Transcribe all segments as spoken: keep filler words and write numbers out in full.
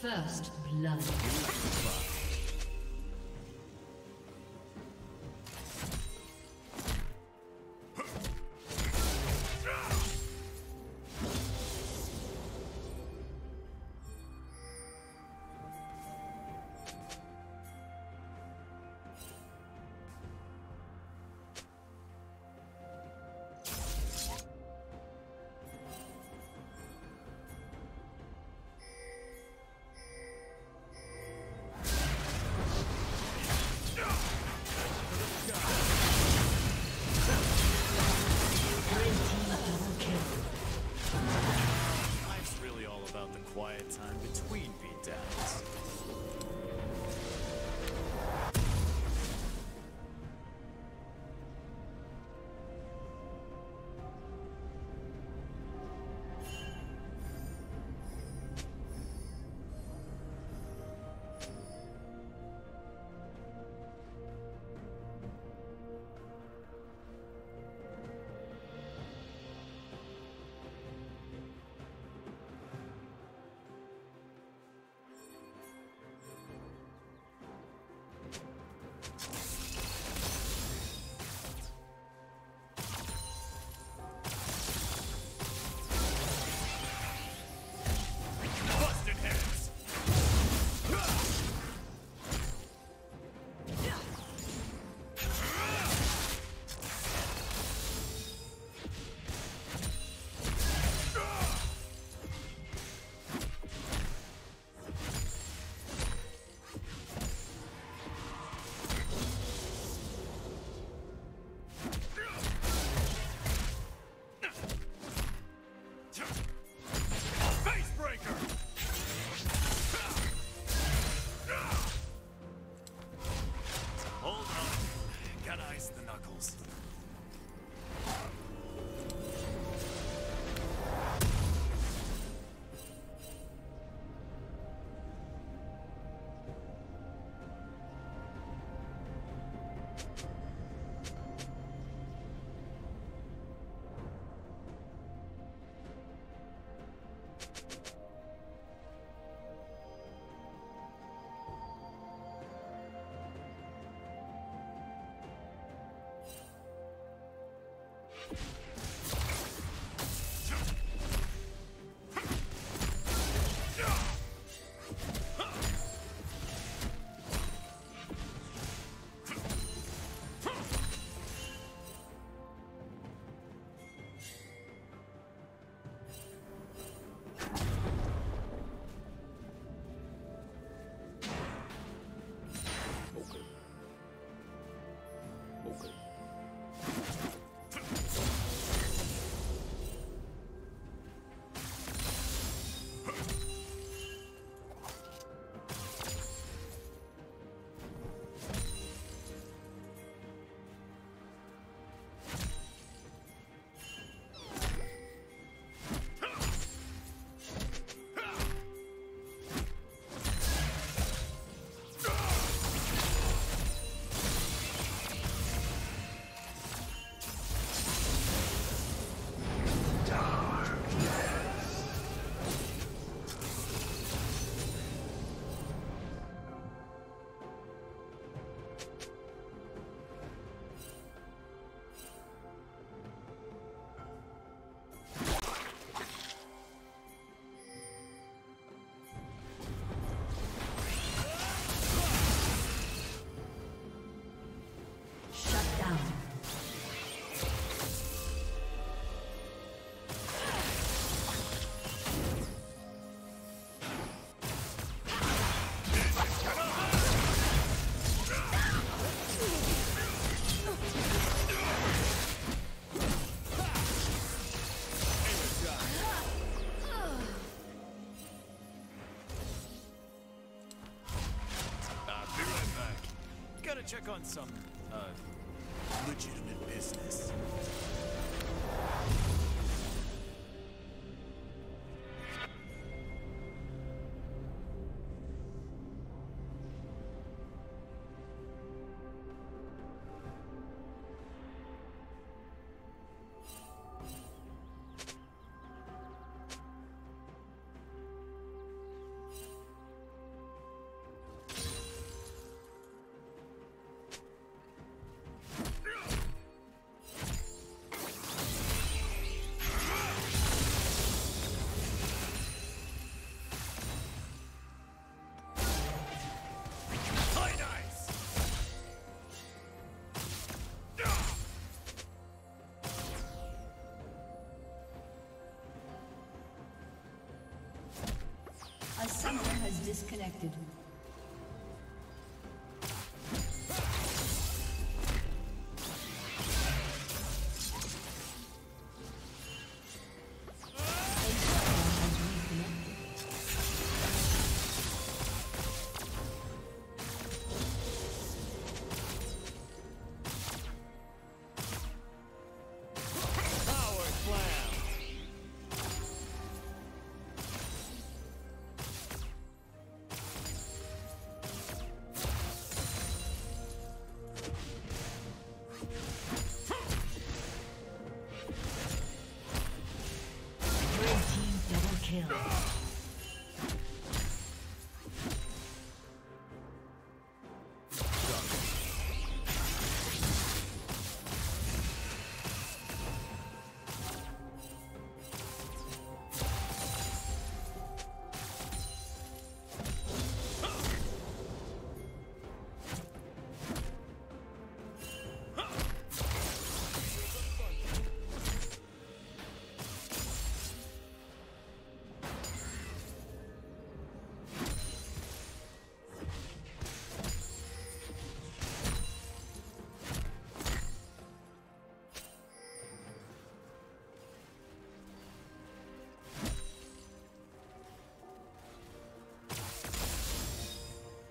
First blood. Time between beatdowns. check on some, uh, legitimate business. A summoner has disconnected.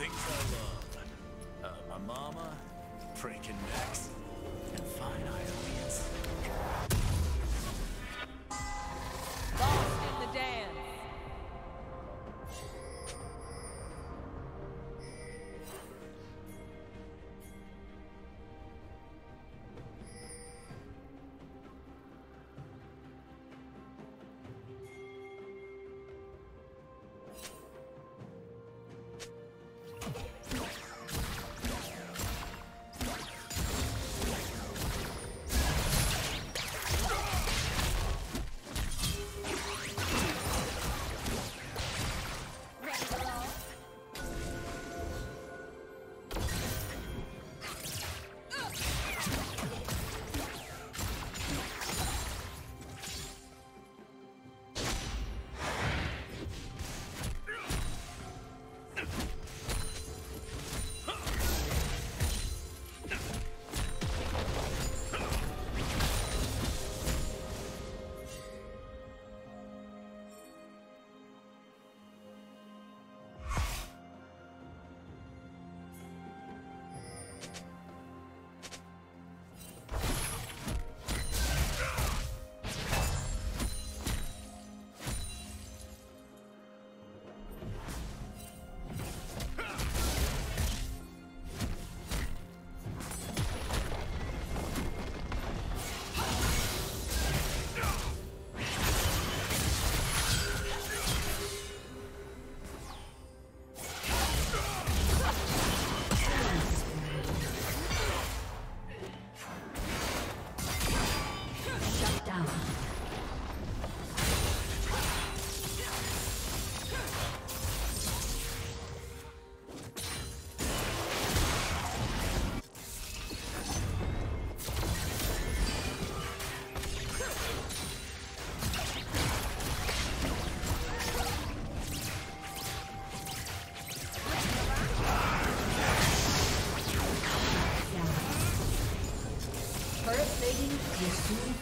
Things I love. Uh, my mama, freaking necks, and fine Ionians. Lost in the dance. Turret plating will soon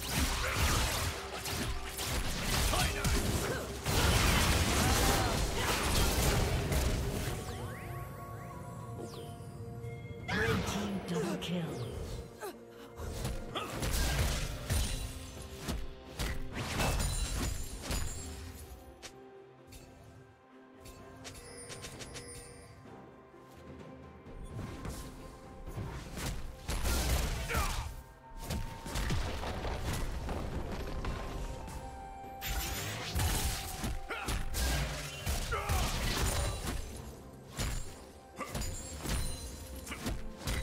Blue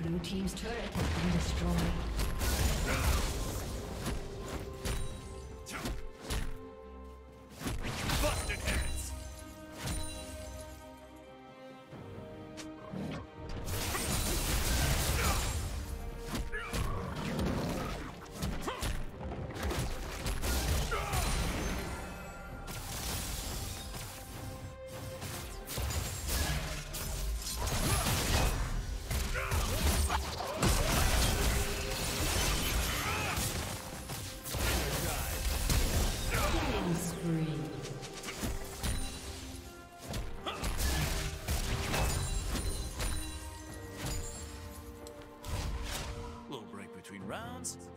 Blue team's turret has been destroyed.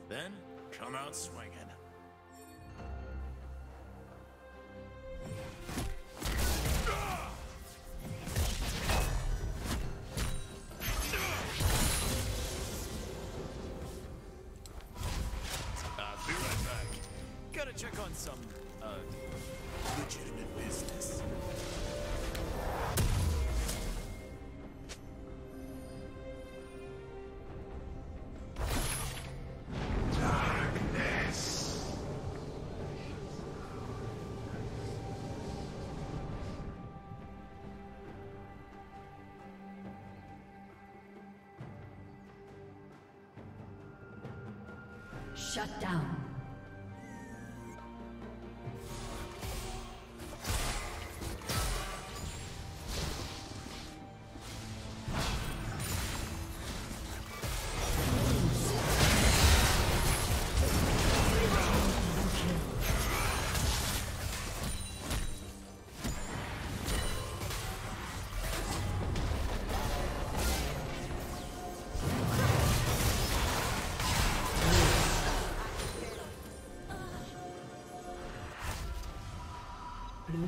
Then come out swinging. I'll be right back. Gotta check on some uh, legitimate business. Shut down. Blue